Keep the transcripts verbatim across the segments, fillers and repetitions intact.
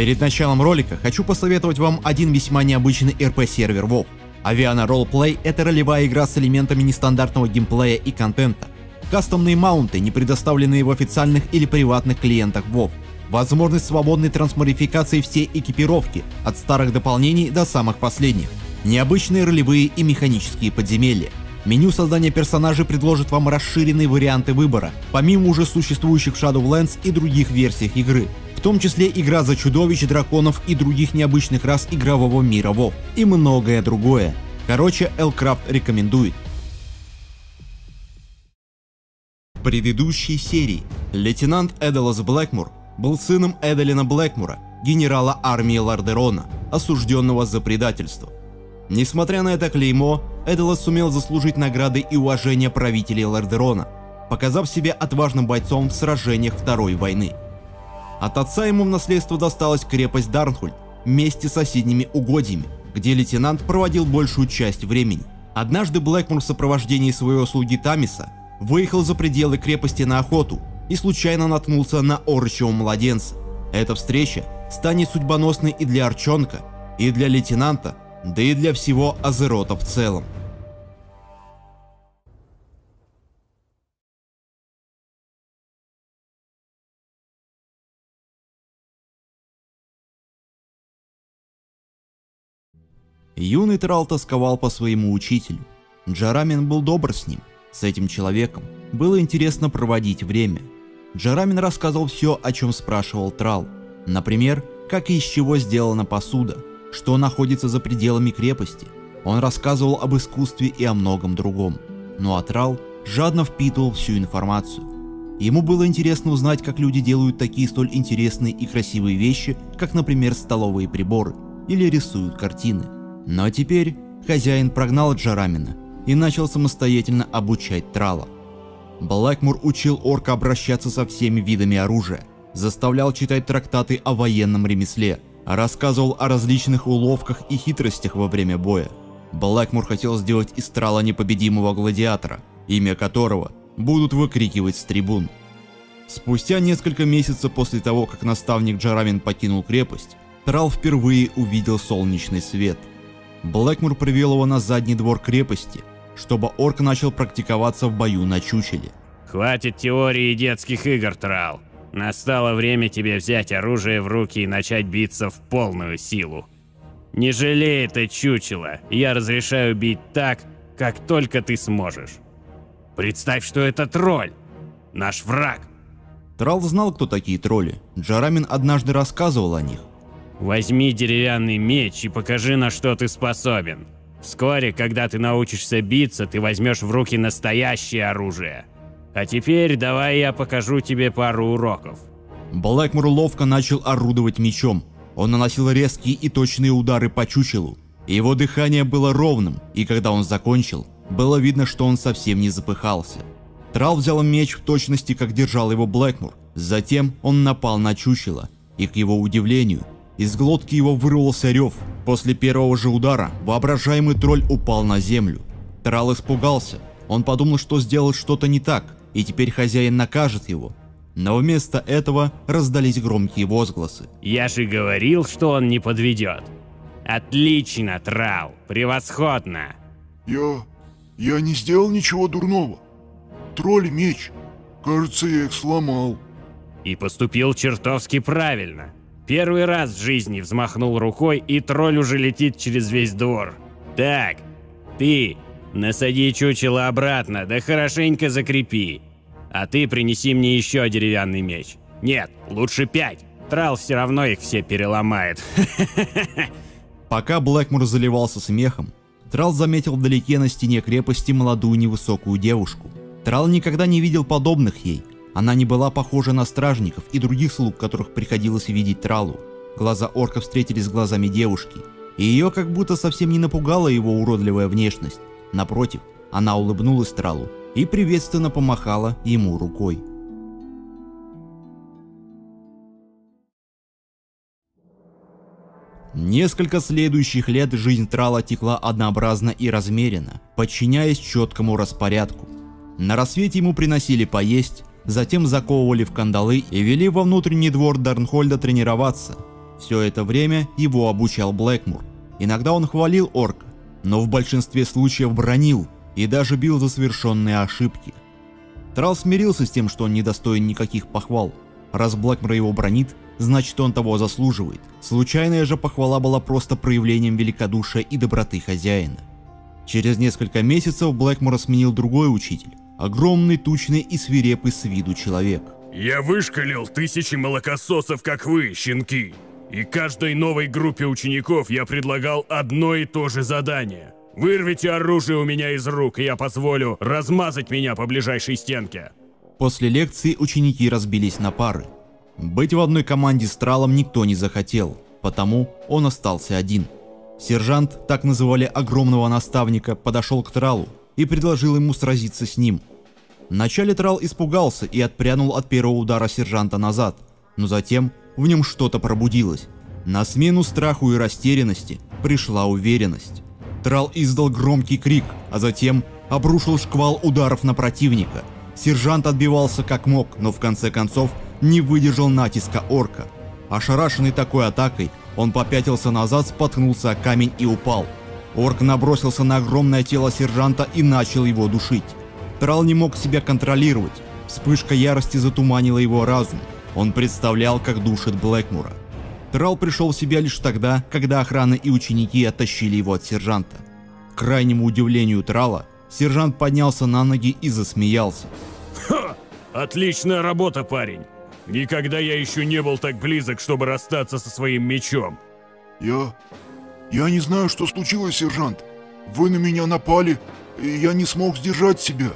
Перед началом ролика хочу посоветовать вам один весьма необычный эр пи-сервер WoW. Aviana Roleplay — это ролевая игра с элементами нестандартного геймплея и контента. Кастомные маунты, не предоставленные в официальных или приватных клиентах WoW. Возможность свободной трансмарификации всей экипировки, от старых дополнений до самых последних. Необычные ролевые и механические подземелья. Меню создания персонажей предложит вам расширенные варианты выбора, помимо уже существующих в Shadowlands и других версиях игры, в том числе игра за чудовищ, драконов и других необычных рас игрового мира WoW и многое другое. Короче, LCraft рекомендует. В предыдущей серии лейтенант Эделас Блэкмур был сыном Эделина Блэкмура, генерала армии Лордерона, осужденного за предательство. Несмотря на это клеймо, Эделас сумел заслужить награды и уважение правителей Лордерона, показав себя отважным бойцом в сражениях Второй войны. От отца ему в наследство досталась крепость Дарнхольд вместе с соседними угодьями, где лейтенант проводил большую часть времени. Однажды Блэкмур в сопровождении своего слуги Тамиса выехал за пределы крепости на охоту и случайно наткнулся на орчьего младенца. Эта встреча станет судьбоносной и для Орчонка, и для лейтенанта, да и для всего Азерота в целом. Юный Трал тосковал по своему учителю. Джарамин был добр с ним. С этим человеком было интересно проводить время. Джарамин рассказал все, о чем спрашивал Трал. Например, как и из чего сделана посуда, что находится за пределами крепости. Он рассказывал об искусстве и о многом другом. Ну а Трал жадно впитывал всю информацию. Ему было интересно узнать, как люди делают такие столь интересные и красивые вещи, как, например, столовые приборы или рисуют картины. Но теперь хозяин прогнал Джарамина и начал самостоятельно обучать Трала. Блэкмур учил орка обращаться со всеми видами оружия, заставлял читать трактаты о военном ремесле, рассказывал о различных уловках и хитростях во время боя. Блэкмур хотел сделать из Трала непобедимого гладиатора, имя которого будут выкрикивать с трибун. Спустя несколько месяцев после того, как наставник Джарамин покинул крепость, Трал впервые увидел солнечный свет. Блэкмур привел его на задний двор крепости, чтобы орк начал практиковаться в бою на чучеле. «Хватит теории и детских игр, Трал. Настало время тебе взять оружие в руки и начать биться в полную силу. Не жалей это чучело, я разрешаю бить так, как только ты сможешь. Представь, что это тролль, наш враг». Трал знал, кто такие тролли. Джарамин однажды рассказывал о них. «Возьми деревянный меч и покажи, на что ты способен. Вскоре, когда ты научишься биться, ты возьмешь в руки настоящее оружие. А теперь давай я покажу тебе пару уроков». Блэкмур ловко начал орудовать мечом. Он наносил резкие и точные удары по чучелу. Его дыхание было ровным, и когда он закончил, было видно, что он совсем не запыхался. Трал взял меч в точности, как держал его Блэкмур. Затем он напал на чучело, и, к его удивлению, из глотки его вырвался рев. После первого же удара воображаемый тролль упал на землю. Трал испугался. Он подумал, что сделал что-то не так, и теперь хозяин накажет его. Но вместо этого раздались громкие возгласы. «Я же говорил, что он не подведет. Отлично, Трал, превосходно!» Я... я не сделал ничего дурного. Тролль меч. Кажется, я их сломал». «И поступил чертовски правильно. Первый раз в жизни взмахнул рукой, и тролль уже летит через весь двор. Так, ты насади чучело обратно, да хорошенько закрепи. А ты принеси мне еще деревянный меч. Нет, лучше пять. Трал все равно их все переломает». Пока Блэкмур заливался смехом, Трал заметил вдалеке на стене крепости молодую невысокую девушку. Трал никогда не видел подобных ей. Она не была похожа на стражников и других слуг, которых приходилось видеть Тралу. Глаза орка встретились с глазами девушки, и ее как будто совсем не напугала его уродливая внешность. Напротив, она улыбнулась Тралу и приветственно помахала ему рукой. Несколько следующих лет жизнь Трала текла однообразно и размеренно, подчиняясь четкому распорядку. На рассвете ему приносили поесть, затем заковывали в кандалы и вели во внутренний двор Дарнхольда тренироваться. Все это время его обучал Блэкмур. Иногда он хвалил орка, но в большинстве случаев бранил и даже бил за совершенные ошибки. Трал смирился с тем, что он не достоин никаких похвал. Раз Блэкмур его бранит, значит он того заслуживает. Случайная же похвала была просто проявлением великодушия и доброты хозяина. Через несколько месяцев Блэкмура сменил другой учитель, огромный, тучный и свирепый с виду человек. «Я вышкалил тысячи молокососов, как вы, щенки, и каждой новой группе учеников я предлагал одно и то же задание. Вырвите оружие у меня из рук, и я позволю размазать меня по ближайшей стенке». После лекции ученики разбились на пары. Быть в одной команде с Тралом никто не захотел, потому он остался один. Сержант, так называли огромного наставника, подошел к Тралу и предложил ему сразиться с ним. Вначале Трал испугался и отпрянул от первого удара сержанта назад, но затем в нем что-то пробудилось. На смену страху и растерянности пришла уверенность. Трал издал громкий крик, а затем обрушил шквал ударов на противника. Сержант отбивался как мог, но в конце концов не выдержал натиска орка. Ошарашенный такой атакой, он попятился назад, споткнулся о камень и упал. Орк набросился на огромное тело сержанта и начал его душить. Трал не мог себя контролировать, вспышка ярости затуманила его разум. Он представлял, как душит Блэкмура. Трал пришел в себя лишь тогда, когда охрана и ученики оттащили его от сержанта. К крайнему удивлению Трала, сержант поднялся на ноги и засмеялся. «Ха! Отличная работа, парень! Никогда я еще не был так близок, чтобы расстаться со своим мечом!» «Я... я не знаю, что случилось, сержант. Вы на меня напали, и я не смог сдержать себя.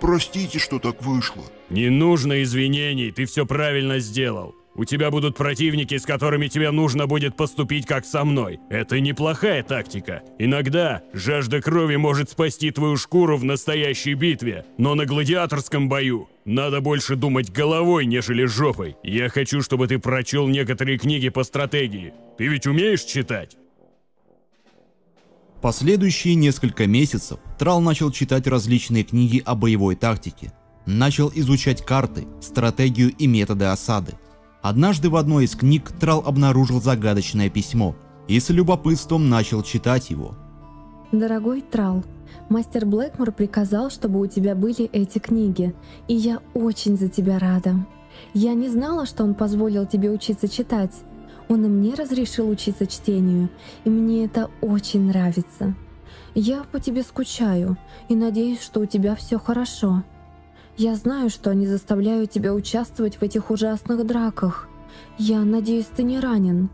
Простите, что так вышло». «Не нужно извинений, ты все правильно сделал. У тебя будут противники, с которыми тебе нужно будет поступить как со мной. Это неплохая тактика. Иногда жажда крови может спасти твою шкуру в настоящей битве, но на гладиаторском бою надо больше думать головой, нежели жопой. Я хочу, чтобы ты прочел некоторые книги по стратегии. Ты ведь умеешь читать?» Последующие несколько месяцев Трал начал читать различные книги о боевой тактике. Начал изучать карты, стратегию и методы осады. Однажды в одной из книг Трал обнаружил загадочное письмо и с любопытством начал читать его. «Дорогой Трал, мастер Блэкмур приказал, чтобы у тебя были эти книги, и я очень за тебя рада. Я не знала, что он позволил тебе учиться читать. Он и мне разрешил учиться чтению, и мне это очень нравится. Я по тебе скучаю и надеюсь, что у тебя все хорошо. Я знаю, что они заставляют тебя участвовать в этих ужасных драках. Я надеюсь, ты не ранен.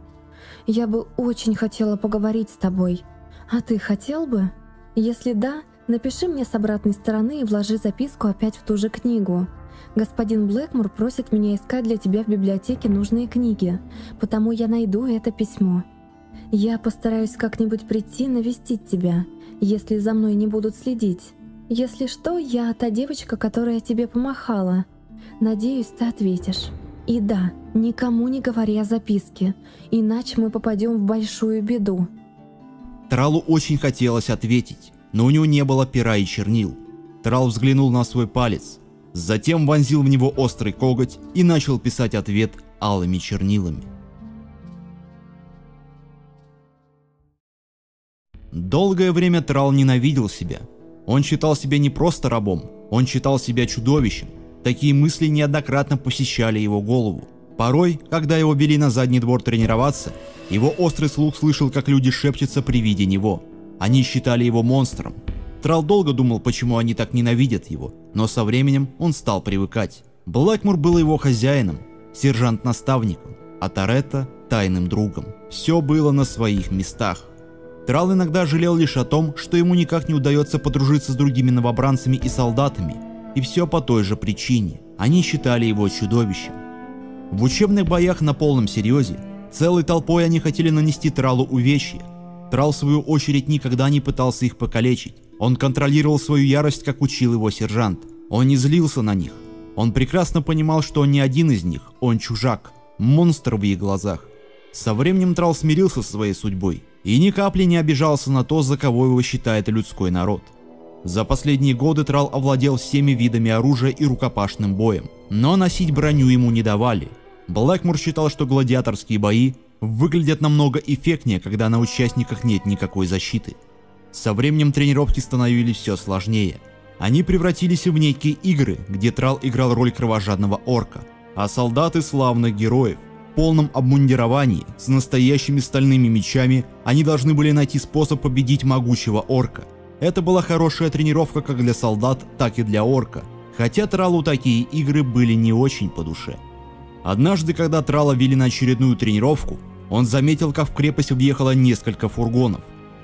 Я бы очень хотела поговорить с тобой. А ты хотел бы? Если да, напиши мне с обратной стороны и вложи записку опять в ту же книгу. Господин Блэкмур просит меня искать для тебя в библиотеке нужные книги, потому я найду это письмо. Я постараюсь как-нибудь прийти навестить тебя, если за мной не будут следить. Если что, я та девочка, которая тебе помахала. Надеюсь, ты ответишь. И да, никому не говори о записке, иначе мы попадем в большую беду». Тралу очень хотелось ответить, но у него не было пера и чернил. Трал взглянул на свой палец, затем вонзил в него острый коготь и начал писать ответ алыми чернилами. Долгое время Трал ненавидел себя. Он считал себя не просто рабом, он считал себя чудовищем. Такие мысли неоднократно посещали его голову. Порой, когда его вели на задний двор тренироваться, его острый слух слышал, как люди шепчутся при виде него. Они считали его монстром. Трал долго думал, почему они так ненавидят его, но со временем он стал привыкать. Блэкмур был его хозяином, сержант-наставником, а Торетто – тайным другом. Все было на своих местах. Трал иногда жалел лишь о том, что ему никак не удается подружиться с другими новобранцами и солдатами, и все по той же причине – они считали его чудовищем. В учебных боях на полном серьезе целой толпой они хотели нанести Тралу увечья. Трал в свою очередь никогда не пытался их покалечить, он контролировал свою ярость, как учил его сержант. Он не злился на них, он прекрасно понимал, что он не один из них, он чужак, монстр в их глазах. Со временем Трал смирился со своей судьбой и ни капли не обижался на то, за кого его считает людской народ. За последние годы Трал овладел всеми видами оружия и рукопашным боем, но носить броню ему не давали. Блэкмур считал, что гладиаторские бои выглядят намного эффектнее, когда на участниках нет никакой защиты. Со временем тренировки становились все сложнее. Они превратились в некие игры, где Трал играл роль кровожадного орка, а солдаты славных героев. В полном обмундировании, с настоящими стальными мечами, они должны были найти способ победить могучего орка. Это была хорошая тренировка как для солдат, так и для орка, хотя Тралу такие игры были не очень по душе. Однажды, когда Трала вели на очередную тренировку, он заметил, как в крепость въехало несколько фургонов.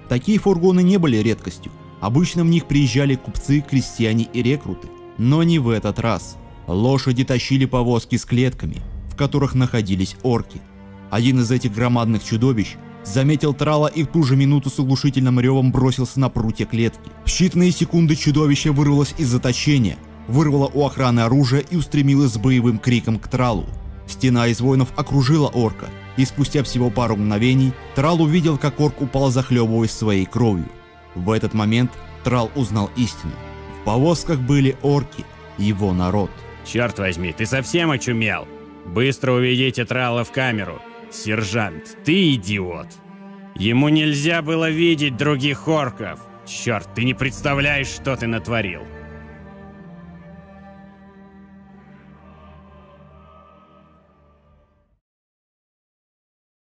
Такие фургоны не были редкостью, обычно в них приезжали купцы, крестьяне и рекруты, но не в этот раз. Лошади тащили повозки с клетками, в которых находились орки. Один из этих громадных чудовищ заметил Трала и в ту же минуту с оглушительным ревом бросился на прутья клетки. В считанные секунды чудовище вырвалось из заточения, вырвало у охраны оружие и устремилось с боевым криком к Тралу. Стена из воинов окружила орка, и спустя всего пару мгновений Трал увидел, как орк упал, захлебываясь своей кровью. В этот момент Трал узнал истину. В повозках были орки, его народ. «Черт возьми, ты совсем очумел? Быстро уведите Трала в камеру. Сержант, ты идиот. Ему нельзя было видеть других орков. Черт, ты не представляешь, что ты натворил».